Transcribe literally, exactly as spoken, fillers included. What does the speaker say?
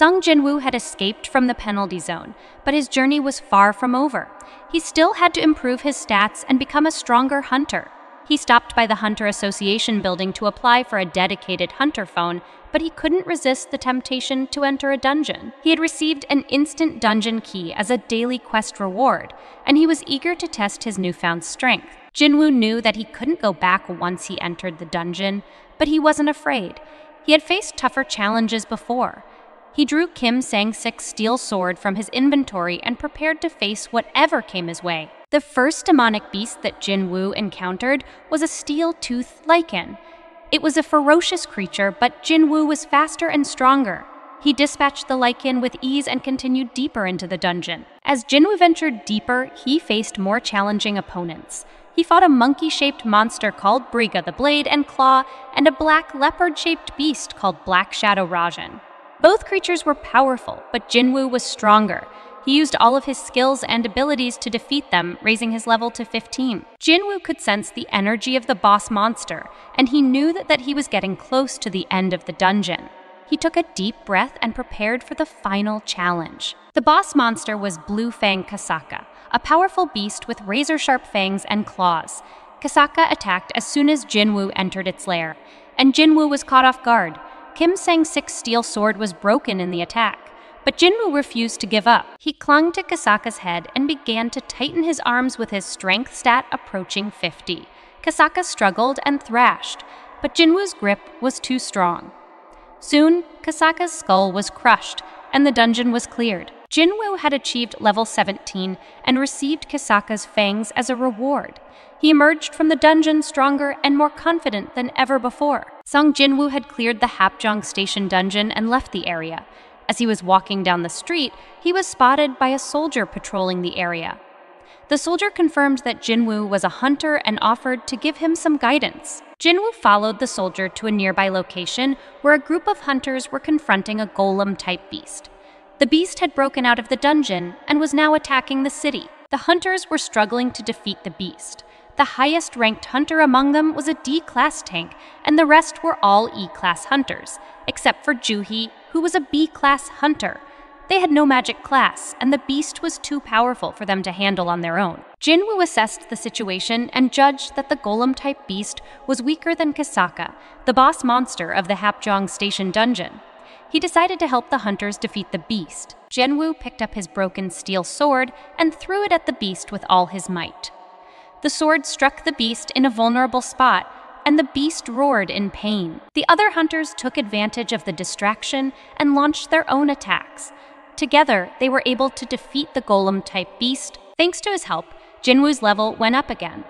Sung Jinwoo had escaped from the penalty zone, but his journey was far from over. He still had to improve his stats and become a stronger hunter. He stopped by the Hunter Association building to apply for a dedicated hunter phone, but he couldn't resist the temptation to enter a dungeon. He had received an instant dungeon key as a daily quest reward, and he was eager to test his newfound strength. Jinwoo knew that he couldn't go back once he entered the dungeon, but he wasn't afraid. He had faced tougher challenges before. He drew Kim Sang-sik's steel sword from his inventory and prepared to face whatever came his way. The first demonic beast that Jinwoo encountered was a steel-toothed lycan. It was a ferocious creature, but Jinwoo was faster and stronger. He dispatched the lycan with ease and continued deeper into the dungeon. As Jinwoo ventured deeper, he faced more challenging opponents. He fought a monkey-shaped monster called Briga the Blade and Claw and a black leopard-shaped beast called Black Shadow Rajan. Both creatures were powerful, but Jinwoo was stronger. He used all of his skills and abilities to defeat them, raising his level to fifteen. Jinwoo could sense the energy of the boss monster, and he knew that, that he was getting close to the end of the dungeon. He took a deep breath and prepared for the final challenge. The boss monster was Blue Fang Kasaka, a powerful beast with razor-sharp fangs and claws. Kasaka attacked as soon as Jinwoo entered its lair, and Jinwoo was caught off guard. Kim Sang-sik's steel sword was broken in the attack. But Jinwoo refused to give up. He clung to Kasaka's head and began to tighten his arms with his strength stat approaching fifty. Kasaka struggled and thrashed, but Jinwoo's grip was too strong. Soon, Kasaka's skull was crushed, and the dungeon was cleared. Jinwoo had achieved level seventeen and received Kasaka's fangs as a reward. He emerged from the dungeon stronger and more confident than ever before. Sung Jinwoo had cleared the Hapjeong Station dungeon and left the area. As he was walking down the street, he was spotted by a soldier patrolling the area. The soldier confirmed that Jinwoo was a hunter and offered to give him some guidance. Jinwoo followed the soldier to a nearby location where a group of hunters were confronting a golem-type beast. The beast had broken out of the dungeon and was now attacking the city. The hunters were struggling to defeat the beast. The highest-ranked hunter among them was a D-class tank, and the rest were all E-class hunters, except for Juhi, who was a B-class hunter. They had no magic class, and the beast was too powerful for them to handle on their own. Jinwoo assessed the situation and judged that the golem-type beast was weaker than Kasaka, the boss monster of the Hapjeong Station dungeon. He decided to help the hunters defeat the beast. Jinwoo picked up his broken steel sword and threw it at the beast with all his might. The sword struck the beast in a vulnerable spot, and the beast roared in pain. The other hunters took advantage of the distraction and launched their own attacks. Together, they were able to defeat the golem-type beast. Thanks to his help, Jinwoo's level went up again.